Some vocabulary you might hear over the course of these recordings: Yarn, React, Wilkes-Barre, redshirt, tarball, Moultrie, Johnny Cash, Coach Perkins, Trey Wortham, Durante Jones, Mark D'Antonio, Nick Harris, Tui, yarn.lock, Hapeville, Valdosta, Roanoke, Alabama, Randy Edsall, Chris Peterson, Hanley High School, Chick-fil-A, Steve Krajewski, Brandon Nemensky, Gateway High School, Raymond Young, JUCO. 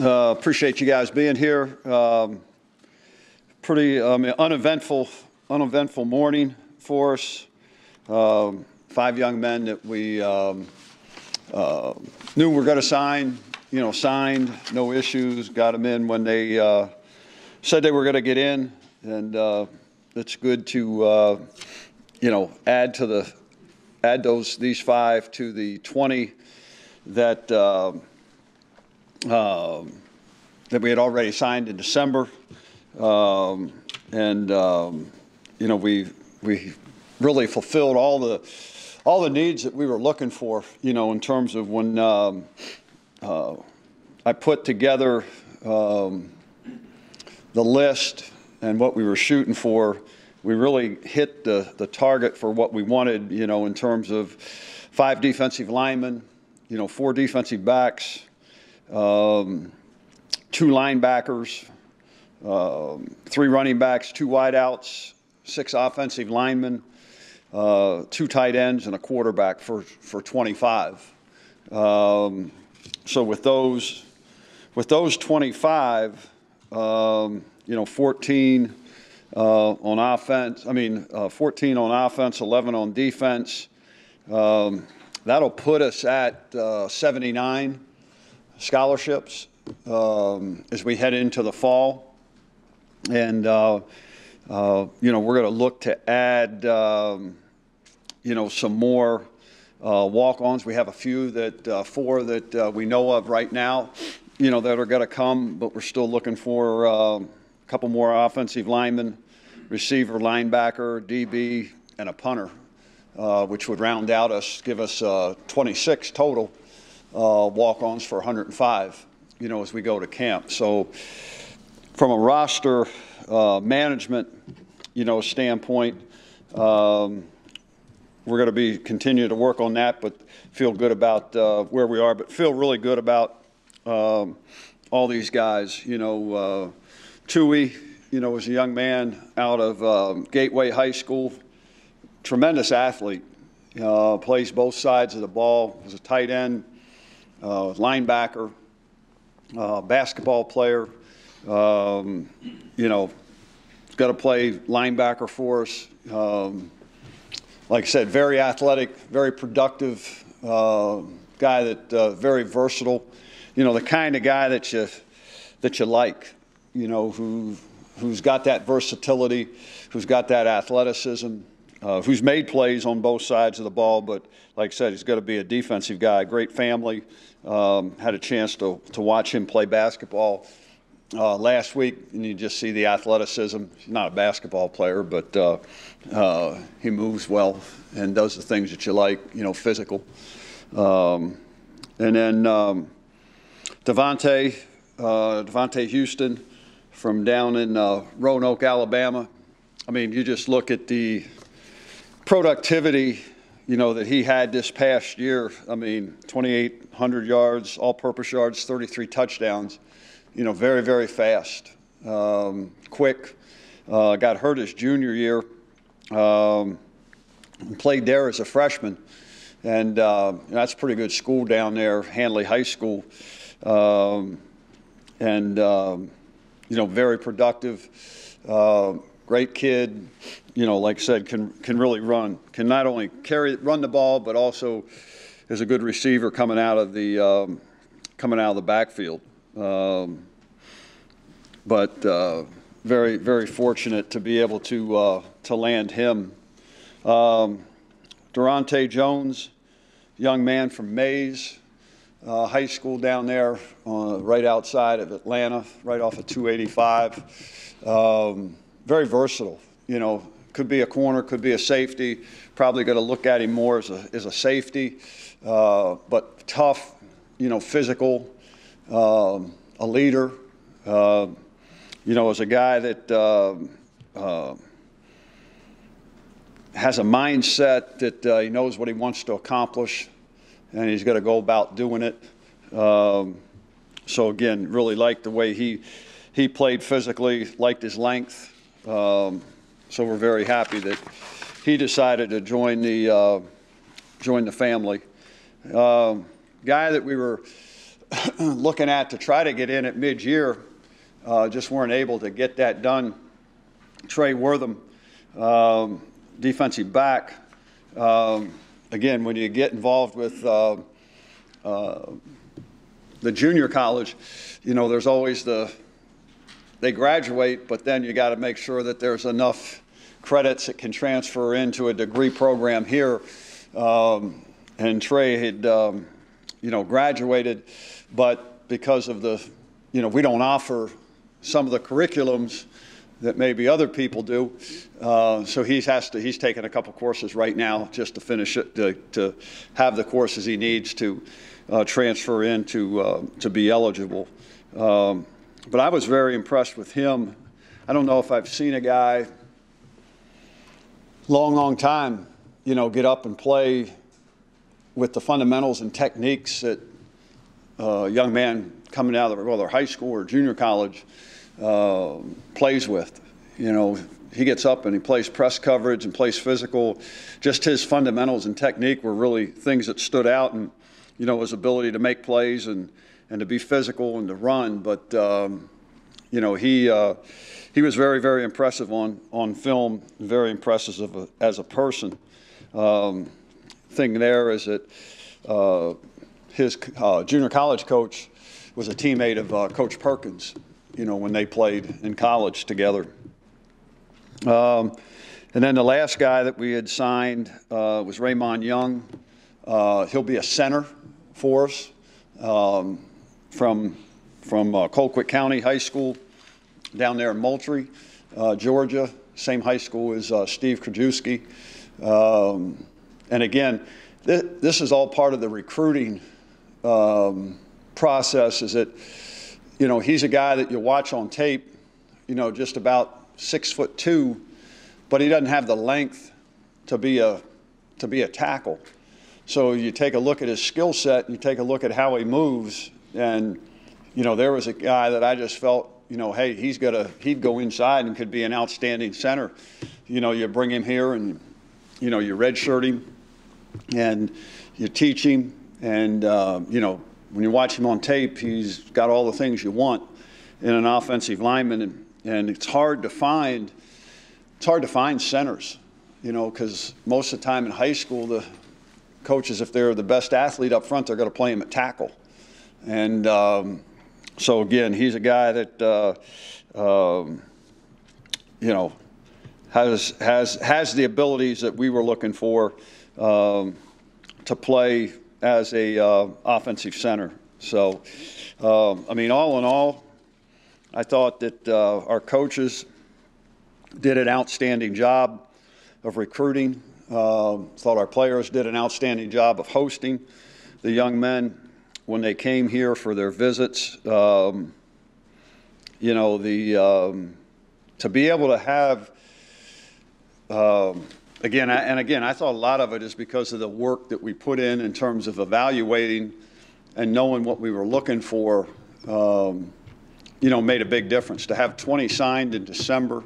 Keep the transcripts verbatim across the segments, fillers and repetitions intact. Uh, appreciate you guys being here. Um, pretty um, uneventful, uneventful morning for us. Um, five young men that we um, uh, knew were going to sign, you know, signed, no issues, got them in when they uh, said they were going to get in. And uh, it's good to, uh, you know, add to the, add those, these five to the twenty that, uh, um, that we had already signed in December. Um, and, um, you know, we, we, really fulfilled all the all the needs that we were looking for, you know, in terms of when um, uh, I put together um, the list and what we were shooting for. We really hit the, the target for what we wanted, you know, in terms of five defensive linemen, you know, four defensive backs, um, two linebackers, um, three running backs, two wideouts, six offensive linemen, Uh, two tight ends and a quarterback for for twenty-five. Um, so with those with those twenty-five, um, you know, fourteen uh, on offense. I mean, uh, fourteen on offense, eleven on defense. Um, that'll put us at uh, seventy-nine scholarships um, as we head into the fall, and uh, uh, you know, we're going to look to add. Um, you know, some more uh, walk-ons. We have a few that, uh, four that uh, we know of right now, you know, that are going to come, but we're still looking for uh, a couple more offensive linemen, receiver, linebacker, D B, and a punter, uh, which would round out us, give us uh, twenty-six total uh, walk-ons for one hundred and five, you know, as we go to camp. So from a roster uh, management, you know, standpoint, um, we're going to be continue to work on that, but feel good about uh, where we are. But feel really good about um, all these guys. You know, uh, Tui, you know, was a young man out of um, Gateway High School, tremendous athlete, uh, plays both sides of the ball, was a tight end, uh, linebacker, uh, basketball player. Um, you know, got to play linebacker for us. Um, Like I said, very athletic, very productive uh, guy that uh, very versatile. You know, the kind of guy that you that you like. You know, who who's got that versatility, who's got that athleticism, uh, who's made plays on both sides of the ball. But like I said, he's got to be a defensive guy. Great family. Um, had a chance to to watch him play basketball uh, last week, and you just see the athleticism. He's not a basketball player, but. Uh, Uh, he moves well and does the things that you like, you know, physical. Um, and then um, Devontae, uh, Devontae Houston from down in uh, Roanoke, Alabama. I mean, you just look at the productivity, you know, that he had this past year. I mean, twenty-eight hundred yards, all-purpose yards, thirty-three touchdowns. You know, very, very fast, um, quick. Uh, got hurt his junior year. Um, played there as a freshman, and uh, that's a pretty good school down there, Hanley High School, um, and um, you know, very productive, uh, great kid. You know, like I said, can can really run, can not only carry run the ball, but also is a good receiver coming out of the um, coming out of the backfield. Um, but. Uh, Very, very fortunate to be able to uh, to land him. Um, Durante Jones, young man from Mays uh, High School down there, uh, right outside of Atlanta, right off of two eighty-five. Um, very versatile. You know, could be a corner, could be a safety. Probably going to look at him more as a as a safety, uh, but tough. You know, physical, um, a leader. Uh, You know, as a guy that uh, uh, has a mindset that uh, he knows what he wants to accomplish, and he's going to go about doing it. Um, so again, really liked the way he he played physically, liked his length. Um, so we're very happy that he decided to join the uh, join the family. Um, guy that we were looking at to try to get in at mid-year, uh, just weren't able to get that done. Trey Wortham, um, defensive back. Um, again, when you get involved with uh, uh, the junior college, you know, there's always the, they graduate, but then you got to make sure that there's enough credits that can transfer into a degree program here. Um, and Trey had, um, you know, graduated, but because of the, you know, we don't offer some of the curriculums that maybe other people do. Uh, so he's has to, he's taking a couple courses right now just to finish it, to, to have the courses he needs to uh, transfer in to, uh, to be eligible. Um, but I was very impressed with him. I don't know if I've seen a guy long, long time, you know, get up and play with the fundamentals and techniques that a young man coming out of their, whether high school or junior college, uh, plays with. You know, he gets up and he plays press coverage and plays physical. Just his fundamentals and technique were really things that stood out, and, you know, his ability to make plays and, and to be physical and to run. But, um, you know, he, uh, he was very, very impressive on, on film, very impressive as a, as a person. Um, thing there is that uh, his uh, junior college coach was a teammate of uh, Coach Perkins, you know, when they played in college together. Um, and then the last guy that we had signed uh, was Raymond Young. Uh, he'll be a center for us um, from, from uh, Colquitt County High School down there in Moultrie, uh, Georgia, same high school as uh, Steve Krajewski. Um, and again, th this is all part of the recruiting um, process, is that, you know, he's a guy that you watch on tape, you know, just about six foot two, but he doesn't have the length to be a, to be a tackle. So you take a look at his skill set and you take a look at how he moves. And, you know, there was a guy that I just felt, you know, hey, he's got a, he'd go inside and could be an outstanding center. You know, you bring him here and, you know, you redshirt him and you teach him and, uh, you know, when you watch him on tape, he's got all the things you want in an offensive lineman, and, and it's hard to find. It's hard to find centers, you know, because most of the time in high school, the coaches, if they're the best athlete up front, they're going to play him at tackle. And um, so again, he's a guy that uh, um, you know has has has the abilities that we were looking for um, to play as a uh, offensive center. So, um, I mean, all in all, I thought that uh, our coaches did an outstanding job of recruiting. Uh, thought our players did an outstanding job of hosting the young men when they came here for their visits. Um, you know, the um, to be able to have, um, Again, I, and again, I thought a lot of it is because of the work that we put in in terms of evaluating and knowing what we were looking for, um, you know, made a big difference. To have twenty signed in December,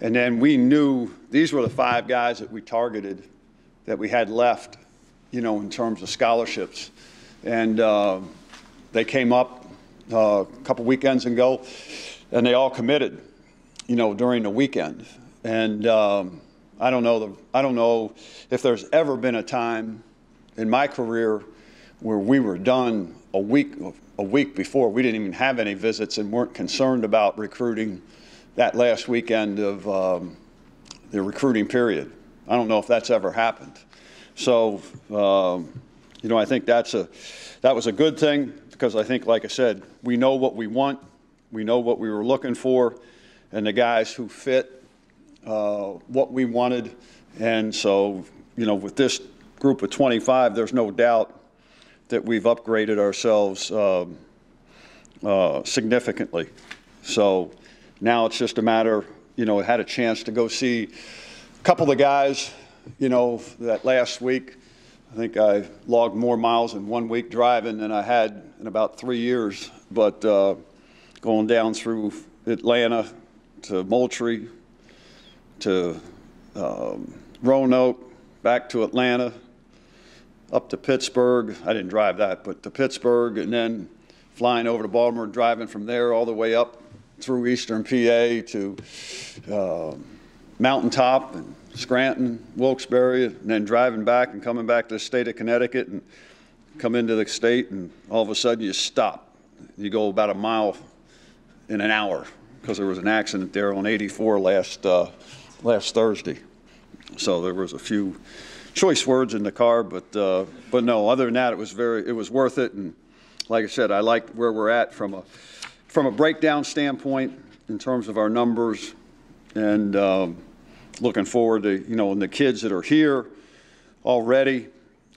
and then we knew these were the five guys that we targeted that we had left, you know, in terms of scholarships. And uh, they came up uh, a couple weekends ago, and they all committed, you know, during the weekend. And um, I don't know the, I don't know if there's ever been a time in my career where we were done a week a week before. We didn't even have any visits and weren't concerned about recruiting that last weekend of um, the recruiting period. I don't know if that's ever happened. So, um, you know, I think that's a that was a good thing, because I think, like I said, we know what we want, we know what we were looking for, and the guys who fit Uh, what we wanted. And so, you know, with this group of twenty-five, there's no doubt that we've upgraded ourselves um, uh, significantly. So now it's just a matter, you know, I had a chance to go see a couple of the guys, you know, that last week. I think I logged more miles in one week driving than I had in about three years. But uh, going down through Atlanta to Moultrie, to um, Roanoke, back to Atlanta, up to Pittsburgh. I didn't drive that, but to Pittsburgh, and then flying over to Baltimore, driving from there all the way up through eastern P A to uh, Mountaintop and Scranton, Wilkes-Barre, and then driving back and coming back to the state of Connecticut and come into the state, and all of a sudden you stop. You go about a mile in an hour because there was an accident there on eighty-four last, uh, last Thursday. So there was a few choice words in the car, but, uh, but no, other than that, it was very, it was worth it. And like I said, I liked where we're at from a, from a breakdown standpoint in terms of our numbers, and um, looking forward to, you know, and the kids that are here already,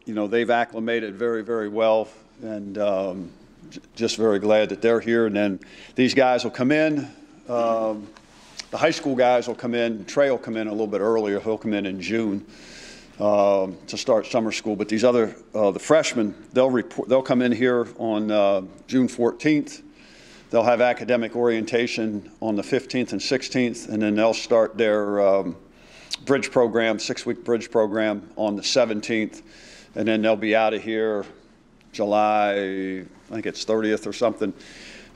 you know, they've acclimated very, very well, and um, j just very glad that they're here. And then these guys will come in. Um, the high school guys will come in. Trey will come in a little bit earlier. He'll come in in June um, to start summer school. But these other, uh, the freshmen, they'll report, they'll come in here on uh, June fourteenth. They'll have academic orientation on the fifteenth and sixteenth, and then they'll start their um, bridge program, six-week bridge program on the seventeenth, and then they'll be out of here July, I think it's thirtieth or something,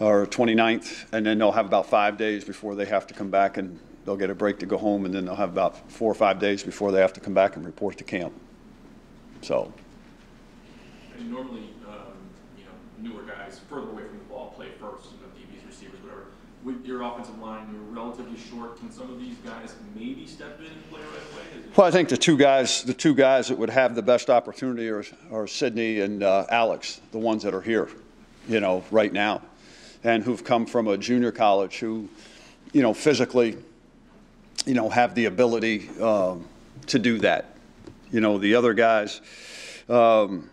or twenty-ninth, and then they'll have about five days before they have to come back, and they'll get a break to go home, and then they'll have about four or five days before they have to come back and report to camp. So. And normally, um, you know, newer guys further away from the ball play first. With your offensive line, you're relatively short. Can some of these guys maybe step in and play right away? Well, I think the two guys, the two guys that would have the best opportunity are, are Sidney and uh, Alex, the ones that are here, you know, right now, and who've come from a junior college, who, you know, physically, you know, have the ability um, to do that. You know, the other guys, um,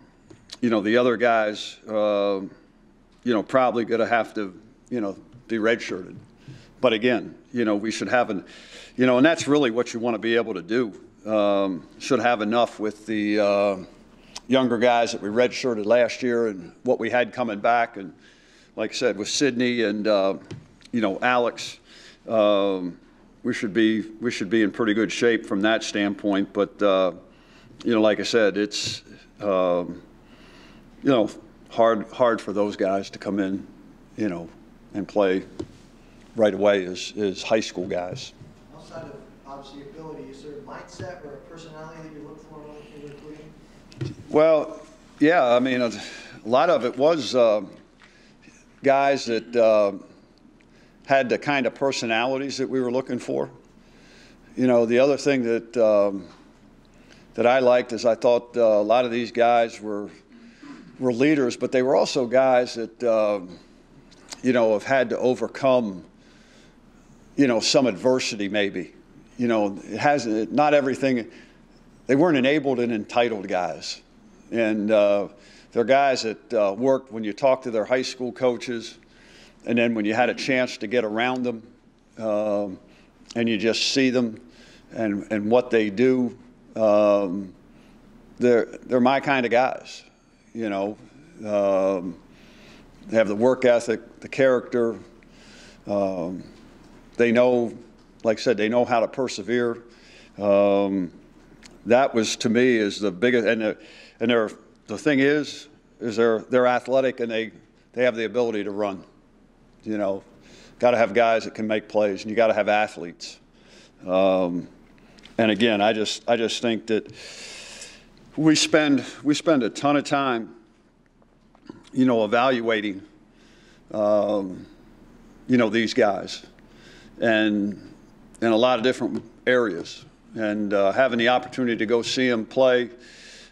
you know, the other guys, uh, you know, probably gonna have to, you know, be redshirted. But again, you know, we should have an, you know, and that's really what you want to be able to do. Um, should have enough with the uh, younger guys that we redshirted last year and what we had coming back. And like I said, with Sidney and uh, you know, Alex, um, we should be we should be in pretty good shape from that standpoint. But uh, you know, like I said, it's um, you know, hard hard for those guys to come in, you know, and play right away as, as high school guys. Outside of obviously ability, is there a mindset or a personality that you look for in recruiting? Well, yeah, I mean, a lot of it was uh, guys that uh, had the kind of personalities that we were looking for. You know, the other thing that um, that I liked is I thought uh, a lot of these guys were were leaders, but they were also guys that. Uh, you know, have had to overcome, you know, some adversity maybe. You know, it hasn't, not everything, they weren't enabled and entitled guys. And uh, they're guys that uh, worked when you talked to their high school coaches, and then when you had a chance to get around them, um, and you just see them and, and what they do, um, they're, they're my kind of guys, you know. Um, They have the work ethic, the character. Um, they know, like I said, they know how to persevere. Um, that was, to me, is the biggest. And the, and they're, the thing is, is they're they're athletic and they they have the ability to run. You know, got to have guys that can make plays, and you got to have athletes. Um, and again, I just I just think that we spend we spend a ton of time, you know, evaluating, um, you know, these guys, and in a lot of different areas, and uh, having the opportunity to go see them play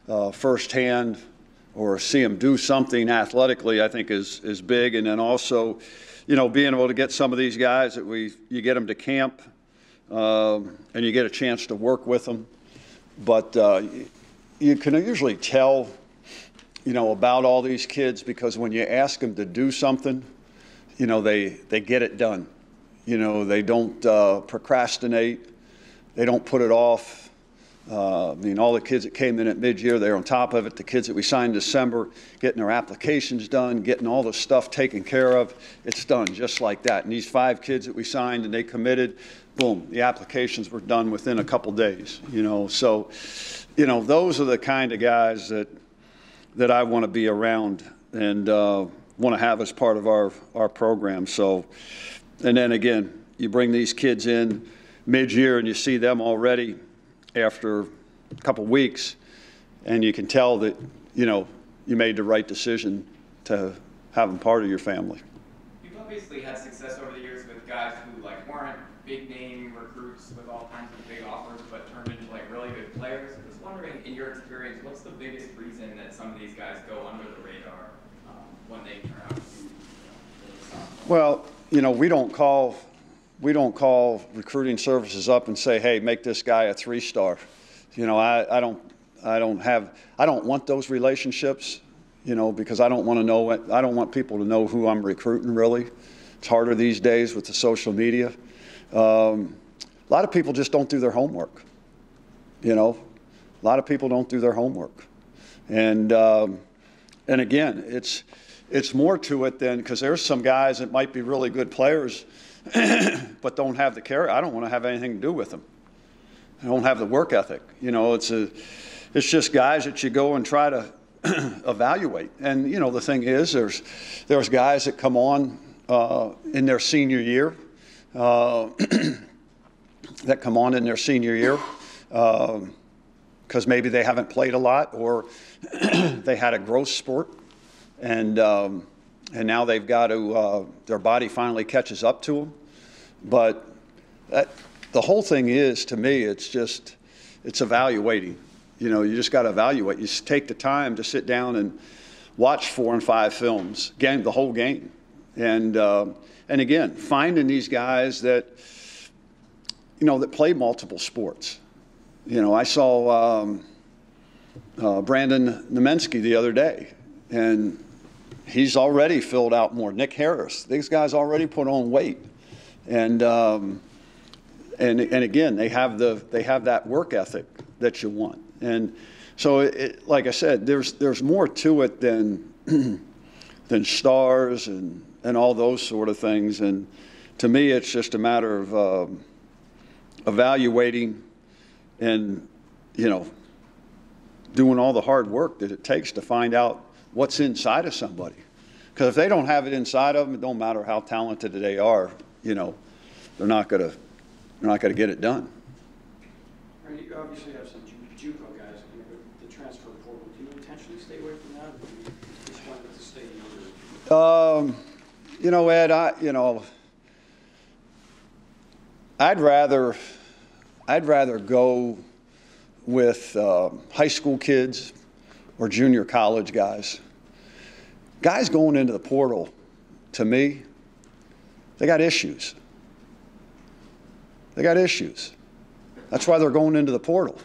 uh, firsthand or see them do something athletically, I think is is big. And then also, you know, being able to get some of these guys that we you get them to camp, um, and you get a chance to work with them, but uh, you can usually tell, you know, about all these kids, because when you ask them to do something, you know, they they get it done. You know, they don't uh, procrastinate, they don't put it off. Uh, I mean, all the kids that came in at mid-year, they're on top of it. The kids that we signed in December, getting their applications done, getting all the stuff taken care of, it's done just like that. And these five kids that we signed and they committed, boom, the applications were done within a couple days, you know. So, you know, those are the kind of guys that that I want to be around, and uh, want to have as part of our, our program. So, and then again, you bring these kids in mid-year and you see them already after a couple weeks, and you can tell that, you know, you made the right decision to have them part of your family. You've obviously had success over the years with guys who like weren't big name recruits with all kinds of big offers, but turned into like really good players. I was wondering, in your experience, what's the biggest reason that some of these guys go under the radar um, when they turn out to, you know, really? Well, you know, we don't call we don't call recruiting services up and say, hey, make this guy a three-star. You know, I, I don't I don't have I don't want those relationships. You know, because I don't want to know what, I don't want people to know who I'm recruiting, really. It's harder these days with the social media. Um, a lot of people just don't do their homework. You know, a lot of people don't do their homework. And um, and again, it's it's more to it than, because there's some guys that might be really good players, but don't have the character. I don't want to have anything to do with them. I don't have the work ethic. You know, it's a, it's just guys that you go and try to evaluate. And you know, the thing is, there's there's guys that come on uh, in their senior year, uh, that come on in their senior year because um, maybe they haven't played a lot, or they had a growth sport, and um, and now they've got to uh, their body finally catches up to them. But that, the whole thing is, to me, it's just it's evaluating. You know, you just got to evaluate. You just take the time to sit down and watch four and five films, game the whole game, and uh, and again, finding these guys that, you know, that play multiple sports. You know, I saw um, uh, Brandon Nemensky the other day, and he's already filled out more. Nick Harris, these guys already put on weight, and um, and and again, they have the they have that work ethic that you want. And so, it, like I said, there's there's more to it than than stars and and all those sort of things. And to me, it's just a matter of um, evaluating and, you know, doing all the hard work that it takes to find out what's inside of somebody. Because if they don't have it inside of them, it don't matter how talented they are. You know, they're not gonna they're not gonna get it done. And you obviously have some JUCO guys, you know, the transfer portal. Do you intentionally stay away from that, or do you just want to stay in your... Um, you know, Ed, I, you know, I'd rather, I'd rather go with uh, high school kids or junior college guys. Guys going into the portal, to me, they got issues. They got issues. That's why they're going into the portal.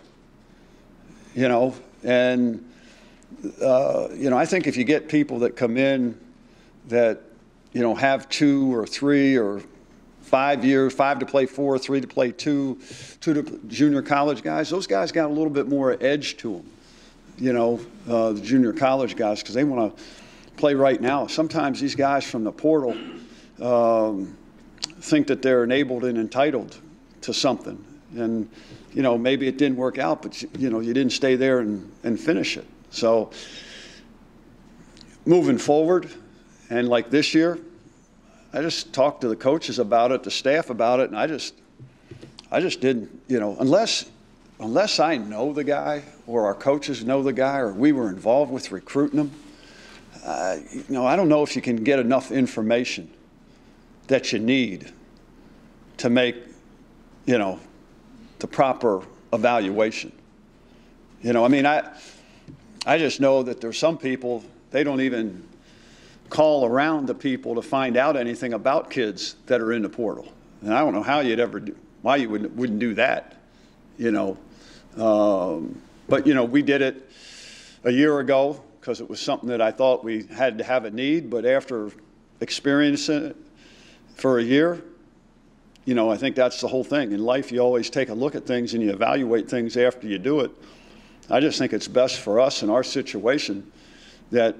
You know, and, uh, you know, I think if you get people that come in that, you know, have two or three or five years, five to play four, three to play two, two to junior college guys, those guys got a little bit more edge to them, you know, uh, the junior college guys, because they want to play right now. Sometimes these guys from the portal um, think that they're enabled and entitled to something. And, you know, maybe it didn't work out, but, you know, you didn't stay there and, and finish it. So moving forward, and like this year, I just talked to the coaches about it, the staff about it, and I just I just didn't, you know, unless, unless I know the guy or our coaches know the guy or we were involved with recruiting him, uh, you know, I don't know if you can get enough information that you need to make, you know, the proper evaluation. You know, I mean, I I just know that there's some people, they don't even call around the people to find out anything about kids that are in the portal. And I don't know how you'd ever do, why you wouldn't, wouldn't do that, you know. Um, but, you know, we did it a year ago because it was something that I thought we had to have a need, but after experiencing it for a year, you know, I think that's the whole thing. In life, you always take a look at things and you evaluate things after you do it. I just think it's best for us in our situation that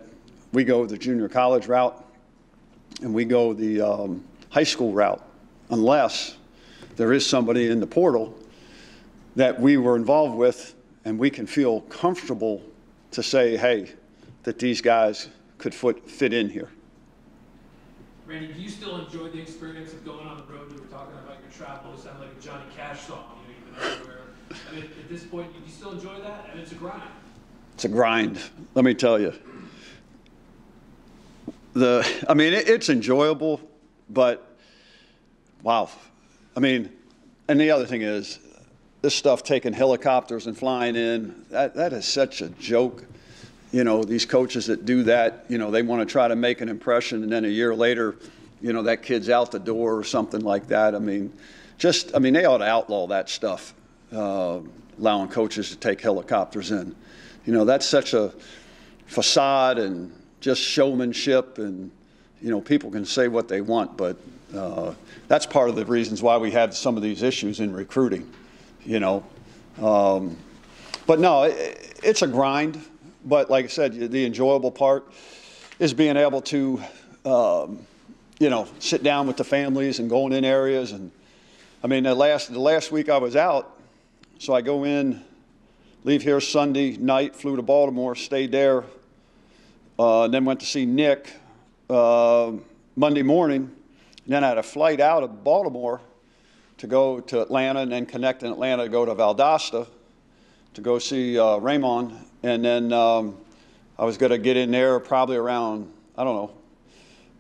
we go the junior college route and we go the um, high school route, unless there is somebody in the portal that we were involved with and we can feel comfortable to say, hey, that these guys could fit, fit in here. Randy, do you still enjoy the experience of going on the road? You were talking about your travel. It sounded like a Johnny Cash song. You know, you've been everywhere. I mean, at this point, do you still enjoy that? And it's a grind. It's a grind. Let me tell you. The, I mean, it, it's enjoyable, but wow. I mean, and the other thing is, this stuff taking helicopters and flying in, that, that is such a joke. You know, these coaches that do that, you know, they want to try to make an impression, and then a year later, you know, that kid's out the door or something like that. I mean, just, I mean, they ought to outlaw that stuff, uh, allowing coaches to take helicopters in. You know, that's such a facade and just showmanship, and, you know, people can say what they want, but uh, that's part of the reasons why we have some of these issues in recruiting, you know. Um, but no, it, it's a grind. But like I said, the enjoyable part is being able to, um, you know, sit down with the families and going in areas. And I mean, the last the last week I was out, so I go in, leave here Sunday night, flew to Baltimore, stayed there, uh, and then went to see Nick uh, Monday morning. And then I had a flight out of Baltimore to go to Atlanta, and then connect in Atlanta to go to Valdosta to go see uh, Raymond. And then um, I was going to get in there probably around, I don't know,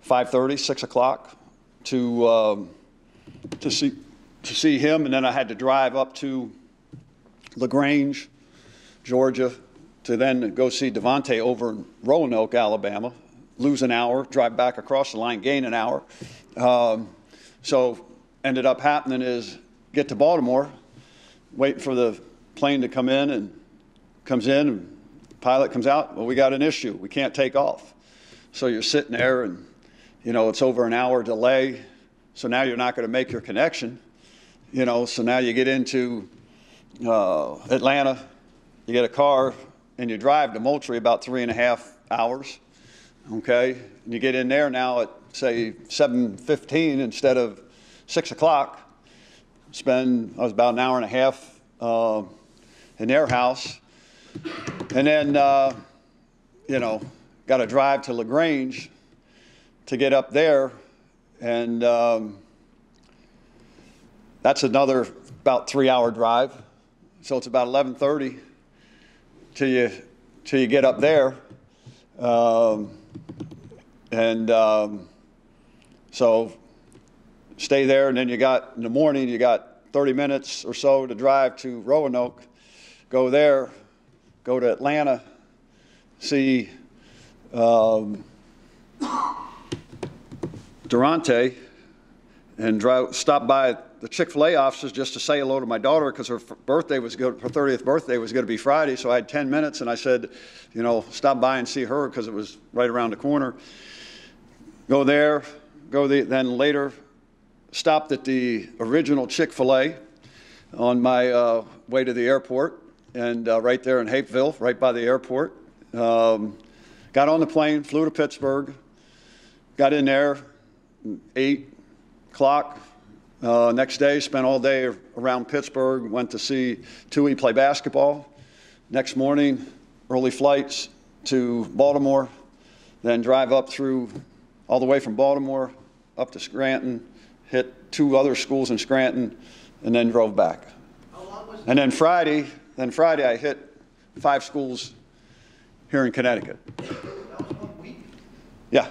five thirty, six o'clock to, um, to, see, to see him. And then I had to drive up to LaGrange, Georgia, to then go see Devontae over in Roanoke, Alabama, lose an hour, drive back across the line, gain an hour. Um, so ended up happening is get to Baltimore, waiting for the plane to come in, and comes in, and pilot comes out, well, we got an issue. We can't take off. So you're sitting there, and, you know, it's over an hour delay, so now you're not going to make your connection. You know, so now you get into uh, Atlanta, you get a car, and you drive to Moultrie about three and a half hours, okay? And you get in there now at, say, seven fifteen instead of six o'clock. Spend, I was about an hour and a half uh, in their house. And then, uh, you know, got to drive to LaGrange to get up there. And um, that's another about three-hour drive. So it's about eleven thirty till you, till you get up there. Um, and um, so stay there. And then you got, in the morning, you got thirty minutes or so to drive to Roanoke, go there. Go to Atlanta, see um, Durante, and drive, stop by the Chick-fil-A offices just to say hello to my daughter, because her birthday was good, her thirtieth birthday was going to be Friday, so I had ten minutes, and I said, you know, stop by and see her, because it was right around the corner. Go there, go the, then later, stopped at the original Chick-fil-A on my uh, way to the airport. And uh, right there in Hapeville, right by the airport. Um, got on the plane, flew to Pittsburgh, got in there, eight o'clock. Uh, next day, spent all day around Pittsburgh, went to see Tui play basketball. Next morning, early flights to Baltimore, then drive up through, all the way from Baltimore up to Scranton, hit two other schools in Scranton, and then drove back. And then Friday, Then Friday, I hit five schools here in Connecticut. That was one week? Yeah.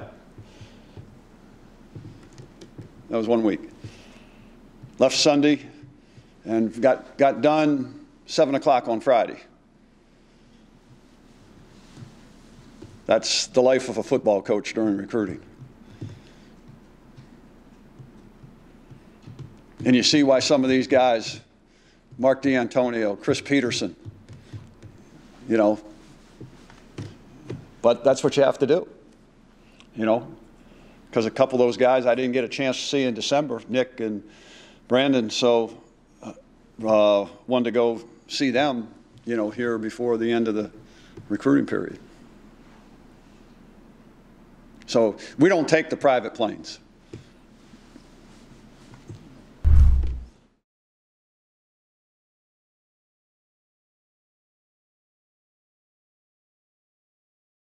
That was one week. Left Sunday and got, got done seven o'clock on Friday. That's the life of a football coach during recruiting. And you see why some of these guys, Mark D'Antonio, Chris Peterson, you know, but that's what you have to do, you know, because a couple of those guys I didn't get a chance to see in December, Nick and Brandon, so uh, wanted to go see them, you know, here before the end of the recruiting period. So we don't take the private planes.